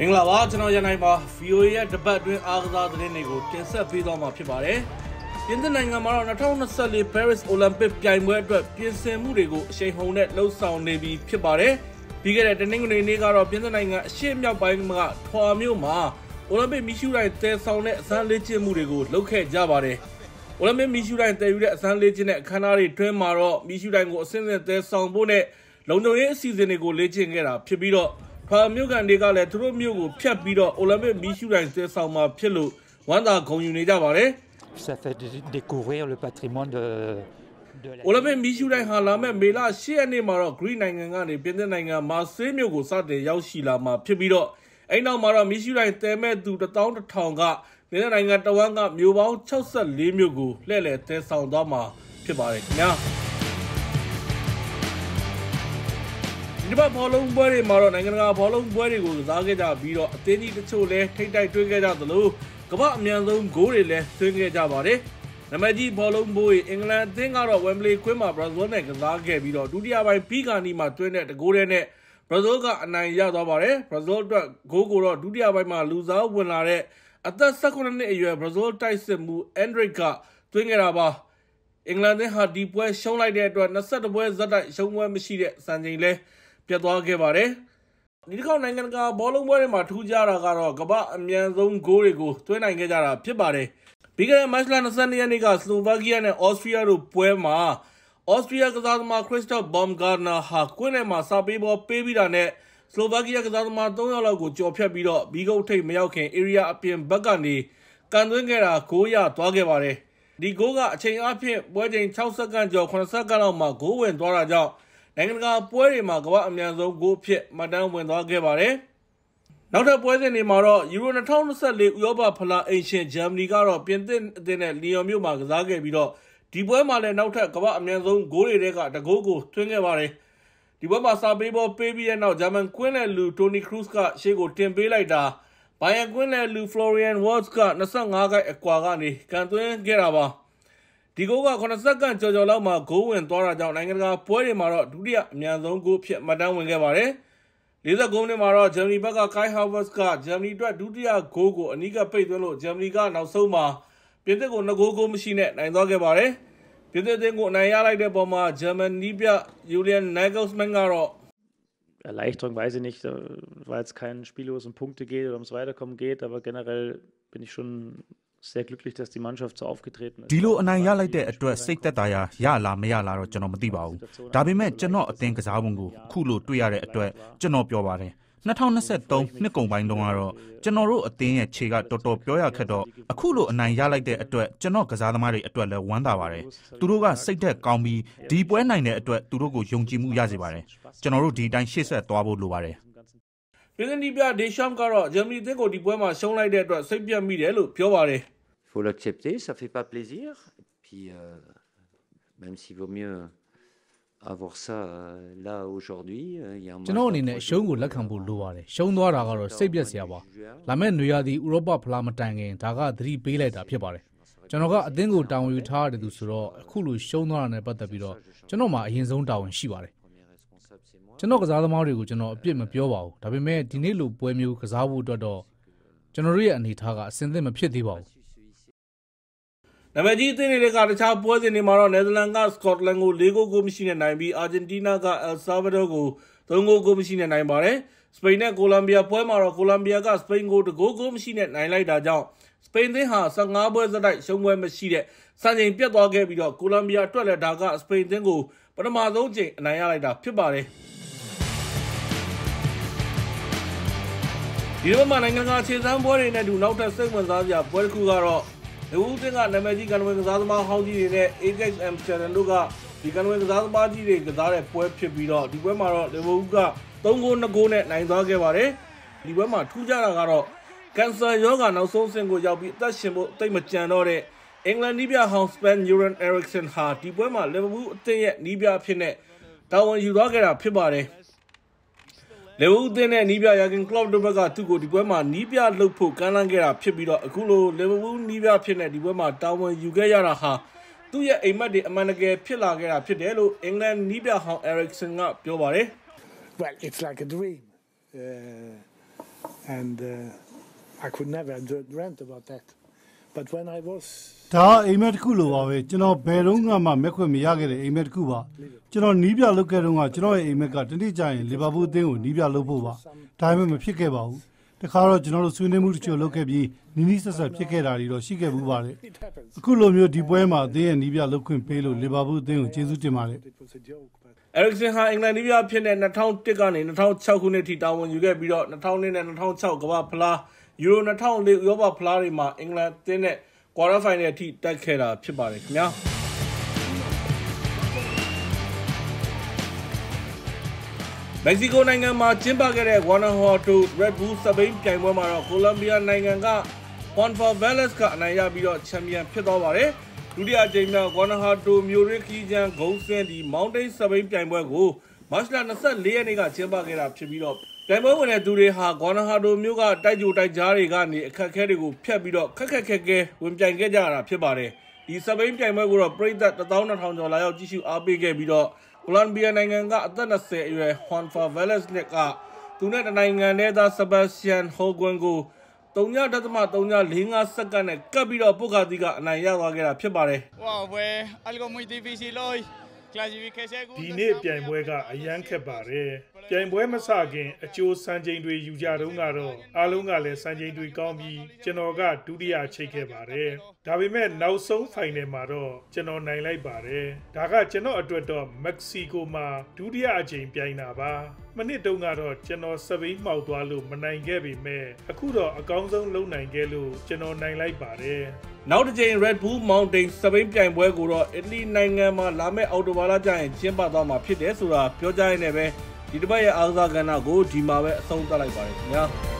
မင်္ဂလာပါကျွန်တော်ရန်နိုင်ပါ VOA ရဲ့တပတ်တွင်းအားကစားသတင်းတွေကိုတင်ဆက်ပေးသွားမှာဖြစ်ပါတယ်။ပြင်သစ်နိုင်ငံမှာတော့2024 Paris Olympic ပြိုင်ပွဲအတွက်ပြင်ဆင်မှုတွေကိုအရှိန်ဟုန်နဲ့လှုပ်ဆောင်နေပြီဖြစ်ပါတယ်။ပြီးခဲ့တဲ့တနင်္ဂနွေနေ့ကတော့ပြင်သစ်နိုင်ငံအရှေ့မြောက်ပိုင်းကထွာမြို့မှာ Olympic မီးရှူးတိုင်းတဲဆောင်တဲ့အစမ်းလေ့ကျင့်မှုတွေကိုလုပ်ခဲ့ကြပါတယ်။ Olympic မီးရှူးတိုင်းတဲယူတဲ့အစမ်းလေ့ကျင့်တဲ့အခမ်းအနားတွေတွင်မှာတော့မီးရှူးတိုင်းကိုအဆင့်ဆင့်တဲဆောင်ဖို့နဲ့လုံခြုံရေးအစီအစဉ်တွေကိုလေ့ကျင့်ခဲ့တာဖြစ်ပြီးတော့ဖာမြို့ကန်တွေကလည်းသူတို့မြို့ကိုဖြတ်ပြီးတော့အိုလံပစ်မီးရှူးတိုင်းတဲဆောင်မှာဖြစ်လို့ဝမ်းသာဂုဏ်ယူနေကြပါတယ်။ Ça fait découvrir le patrimoine de la အိုလံပစ်မီးရှူးတိုင်းဟာလာမယ့်မေလ10ရက်နေ့မှာတော့ဂရိနိုင်ငံကနေပြင်သစ်နိုင်ငံမာဆေးမြို့ကိုစတင်ရောက်ရှိလာမှာဖြစ်ပြီးတော့အဲ့နောက်မှာတော့မီးရှူးတိုင်းတဲမဲ့သူ11,000 ကပြင်သစ်နိုင်ငံတဝန်းကမြို့ပေါင်း64မြို့ကိုလှည့်လည်တဲဆောင်သွားမှာဖြစ်ပါတယ်ခင်ဗျာ။ဒီဘက်ဘောလုံးပွဲတွေမှာတော့နိုင်ငံတကာဘောလုံးပွဲတွေကိုကစားခဲ့ကြပြီးတော့အသင်းကြီးတချို့လည်းထိပ်တိုက်တွေ့ခဲ့ကြသလိုကမ္ဘာအမြန်ဆုံးဂိုးတွေလည်းသွင်းခဲ့ကြပါတယ်။နံပါတ်ကြီးဘောလုံးပွဲအင်္ဂလန်အသင်းကတော့ Wembley ကွင်းမှာ Brazil နဲ့ကစားခဲ့ပြီးတော့ဒုတိယပိုင်းပြီးခါနီမှာသွင်းတဲ့တကိုးတဲ့နဲ့ Brazil ကအနိုင်ရသွားပါတယ်။ Brazil အတွက်ဂိုးကိုတော့ဒုတိယပိုင်းမှာလူစားဝင်လာတဲ့အသက်18နှစ်အရွယ် Brazil တိုက်စစ်မှု Endrick ကသွင်းခဲ့တာပါ။အင်္ဂလန်အသင်းဟာဒီပွဲရှုံးလိုက်တဲ့အတွက်22ပွဲဇက်တိုက်ရှုံးပွဲမရှိတဲ့စံချိန်လဲပြတ်သွားခဲ့ပါတယ်။ဒီတစ်ခေါက်နိုင်ငံတကာဘောလုံးပွဲတွေမှာထူးခြားတာကတော့ကမ္ဘာအမြန်ဆုံးဂိုးတွေကိုသွင်းနိုင်ခဲ့ကြတာဖြစ်ပါတယ်။ပြီးခဲ့တဲ့မတ်လ22ရက်နေ့ကစလိုဗာကီးယားနဲ့အော်စတြီးယားတို့ပွဲမှာအော်စတြီးယားကစားသမားခရစ္စတော့ဘောမ်ဂါနာဟာကွင်းထဲမှာစာပေးဘောပေးပြီးတာနဲ့စလိုဗာကီးယားကစားသမား3ယောက်လောက်ကိုကျော်ဖြတ်ပြီးတော့ဘီဂုတ်ထိပ်မရောက်ခင်ဧရိယာအပြင်ဘက်ကနေကန်သွင်းခဲ့တာဂိုးရသွားခဲ့ပါတယ်။ဒီဂိုးကအချိန်အဖြစ်ပွဲချိန်60စက္ကန့်ကျော်80စက္ကန့်လောက်မှာဂိုးဝင်သွားတာကြောင့်နိုင်ငံတကာပွဲတွေမှာကမ္ဘာအမြန်ဆုံးဂိုးဖြစ်မှတ်တမ်းဝင်သွားခဲ့ပါတယ်။နောက်ထပ်ပွဲစဉ်တွေမှာတော့ Euro 2024 ဥရောပဖလားအိမ်ရှင်ဂျာမနီကတော့ပြင်သစ်အသင်းနဲ့လီယွန်မြို့မှာကစားခဲ့ပြီးတော့ဒီပွဲမှာလည်းနောက်ထပ်ကမ္ဘာအမြန်ဆုံးဂိုးတွေထဲကတကိုးကိုသွင်းခဲ့ပါတယ်။ဒီပွဲမှာစာပေးပေါ်ပေးပြီးတဲ့နောက်ဂျာမန်ကွင်းလယ်လူတိုနီခရူးစ်ကရှေ့ကိုတင်ပေးလိုက်တာဘိုင်ယန်ကွင်းလယ်လူဖလိုရီယန်ဝေါ့စ်က25 အကွာကနေကန်သွင်းခဲ့တာပါ။ဒီဂိုးက9စက္ကန့်ကျော်လောက်မှာဂိုးဝင်သွားတာကြောင့်နိုင်ငံတကာပွဲတွေမှာတော့ဒုတိယအမြန်ဆုံးဂိုးဖြစ်မှတ်တမ်းဝင်ခဲ့ပါတယ်။49 နှစ်မှာတော့ဂျာမနီဘက်က Kai Havertz ကဂျာမနီအတွက်ဒုတိယဂိုးကိုအနီးကပ်ပိတ်သွင်းလို့ဂျာမနီကနောက်ဆုံးမှာပြင်သစ်ကို2ဂိုးမရှိနဲ့နိုင်သွားခဲ့ပါတယ်။ပြင်သစ်အသင်းကိုအနိုင်ရလိုက်တဲ့ပုံမှာဂျာမန်နီးပြ Julian Nagelsmann ကတော့ Erleichterung weiß ich nicht, weil es kein Spiel um Punkte geht oder ums Weiterkommen geht, aber generell bin ich schon sehr glücklich dass die Mannschaft so aufgetreten ist ဒီလိုအနိုင်ရလိုက်တဲ့အတွက်စိတ်သက်သာရာရလာမရလာတော့ကျွန်တော်မသိပါဘူးဒါပေမဲ့ကျွန်တော်အသင်းကစားပုံကိုအခုလိုတွေ့ရတဲ့အတွက်ကျွန်တော်ပြောပါတယ်2023နှစ်ကုန်ပိုင်းတုန်းကတော့ကျွန်တော်တို့အသင်းရဲ့ခြေကတော်တော်ပြောရခက်တော့အခုလိုအနိုင်ရလိုက်တဲ့အတွက်ကျွန်တော်ကစားသမားတွေအတွက်လည်းဝမ်းသာပါတယ်သူတို့ကစိတ်သက်ကောင်းပြီးဒီပွဲနိုင်တဲ့အတွက်သူတို့ကိုယုံကြည်မှုရစေပါတယ်ကျွန်တော်တို့ဒီအတိုင်းရှေ့ဆက်သွားဖို့လိုပါတယ်ပြင်သစ်နီးပြဒေရှမ်ကတော့ဂျာမနီသင်းကိုဒီပွဲမှာရှုံးလိုက်တဲ့အတွက်စိတ်ပြတ်မိတယ်လို့ပြောပါတယ်။ Faut l'accepter, ça fait pas plaisir et puis même s'il vaut mieux avoir ça là aujourd'hui, il y a un ကျွန်တော်အနေနဲ့ရှုံးကိုလက်ခံဖို့လိုပါတယ်။ရှုံးသွားတာကတော့စိတ်ပြတ်စရာပါ။လာမယ့်နွေရာသီဥရောပဖလားမတိုင်ခင်ဒါကသတိပေးလိုက်တာဖြစ်ပါတယ်။ကျွန်တော်ကအသင်းကိုတာဝန်ယူထားရတယ်သူဆိုတော့အခုလိုရှုံးသွားတာနဲ့ပတ်သက်ပြီးတော့ကျွန်တော်မှာအရင်ဆုံးတာဝန်ရှိပါတယ်။ကျွန်တော်ကစားသမားတွေကိုကျွန်တော်အပြစ်မပြောပါဘူးဒါပေမဲ့ဒီနေ့လိုပွဲမျိုးကစားဖို့အတွက်တော့ကျွန်တော်ရဲ့အနေထားကအဆင်သင့်မဖြစ်သေးပါဘူးနံပါတ်ကြီးအသင်းတွေကတခြားပွဲစဉ်တွေမှာတော့နယ်သာလန်ကစကော့တလန်ကို၄ဂိုးမရှိနဲ့နိုင်ပြီးအာဂျင်တီးနားကအယ်လ်ဆာဗာဒိုကို၃ဂိုးမရှိနဲ့နိုင်ပါတယ်စပိန်နဲ့ကိုလံဘီယာပွဲမှာတော့ကိုလံဘီယာကစပိန်ကို၂ဂိုးမရှိနဲ့နိုင်လိုက်တာကြောင့်စပိန်သင်းဟာ15ပွဲဆက်တိုက်ရှုံးပွဲမရှိတဲ့စံချိန်ပြတ်သွားခဲ့ပြီးတော့ကိုလံဘီယာအတွက်လည်းဒါကစပိန်သင်းကိုပထမဆုံးချိန်အနိုင်ရလိုက်တာဖြစ်ပါတယ်ဒီလိုမှနိုင်ငံကခြေစမ်းပွဲတွေနဲ့တူနောက်ထပ်စိတ်ဝင်စားစရာပွဲတစ်ခုကတော့လူဦးတင်ကနာမည်ကြီးကန်ဝင်ကစားသမားဟောင်းကြီးတွေနဲ့ Ajax Amsterdam တို့ကဒီကန်ဝင်ကစားသမားကြီးတွေကစားတဲ့ပွဲဖြစ်ပြီးတော့ဒီပွဲမှာတော့လီဗာပူးက3ဂိုး2ဂိုးနဲ့နိုင်သွားခဲ့ပါတယ်ဒီပွဲမှာထူးခြားတာကတော့ကန်ဆာရောဂါနောက်ဆုံးအဆင့်ကိုရောက်ပြီးအသက်ရှင်ဖို့တိတ်မကြံတော့တဲ့အင်္ဂလန်နီးပြဟောင်းစပန်ယူရန်အရက်ဆန်ဟာဒီပွဲမှာလီဗာပူးအသင်းရဲ့နီးပြအဖြစ်နဲ့တာဝန်ယူသွားခဲ့တာဖြစ်ပါတယ်လေဦးတင်နဲ့နီးပြယာဂင်ကလော့ပ်တို့ဘက်ကသူ့ကိုဒီပွဲမှာနီးပြလှုပ်ဖို့ကမ်းလှမ်းခဲ့တာဖြစ်ပြီးတော့အခုလိုလီဗာပူးနီးပြဖြစ်တဲ့ဒီပွဲမှာတာဝန်ယူခဲ့ရတာဟာသူ့ရဲ့အိမ်မက်တွေအမှန်တကယ်ဖြစ်လာခဲ့တာဖြစ်တယ်လို့အင်္ဂလန်နီးပြဟောင်းအရက်ဆန်ကပြောပါတယ် Well it's like a dream Da Ahmed Kuluwa, General Berunga, Mekwemi Yagere, Ahmed Kuba, General Nibia Lukerunga, General Ahmed Gatinija, Libabu Deu, Nibia Lopova, Time of Pikebao, the Karo General Sunemucho Lokebi, Ninisa Pikera, Roshike Bubare, Kulomio di Buema, De and Nibia Lokum Pelo, Libabu Deu, Jesutimare. Erickson ha England Nibia Pin and the town Tigan in the town Chakuneti down when you get beat out, the town in and the town Chakova Pla, Euro and the town Yoba Plarima, England, then. Qualifying a tea, take care of Pibarik now. Mexico Nangama, Chimbagare, Guanajuato, Red Bull Sabine, Kaimamara, Colombia Nanganga, Juan for Velasca, Naya Bido, Champion Pitavare, Julia Jamia, Guanajuato, Muriki, and Gosen, the Mountain Sabine, Kaimago, Masla Nasa, Leoniga, Chimbagara, Chibido. Kaimago and Dureha, Guanajuato, Muga, Taju, Tajari, Gani, Kakarigo, Piabido, Kakake, Wimpangajara, Pibare. The Sabine Kaimago, prayed that the town of Honolulu, Jishu Abige Bido. Colombia Nanganga, Danase, Juan Favelas Neca, Tunet Nanganeda, Sebastian Hoguango, Tonya Datma, Tonya Linga Sakane, Cabido, Pocadiga, Nayaga, Pibare. Wow, we're algo muy difícil hoy. Dine Piamuega, a Yankabare, Piamuema Sagin, a Joe Sanjay Dui Ujarungaro, Alungale Sanjay Dui Gombi, Genoga, Dudia Chekebare, Davime Nauso Fine Maro, Geno Naila Bare, Daga Geno Adwedo, Mexico Ma, Dudia Jane Pianaba, Manitungaro, Geno Savi Maudualu, Manangabi Me, Akudo, a Gonzo Lunangelu, Geno Naila Bare. Now the Jane Red Bull Mountain, Sabine Piamueguro, Italy Nangama, Lame Autobala Giant, Chimbadama, Pidesura, Pioja Neve, Didbaya Alzagana, Go, Jimawe, Sound Talibari.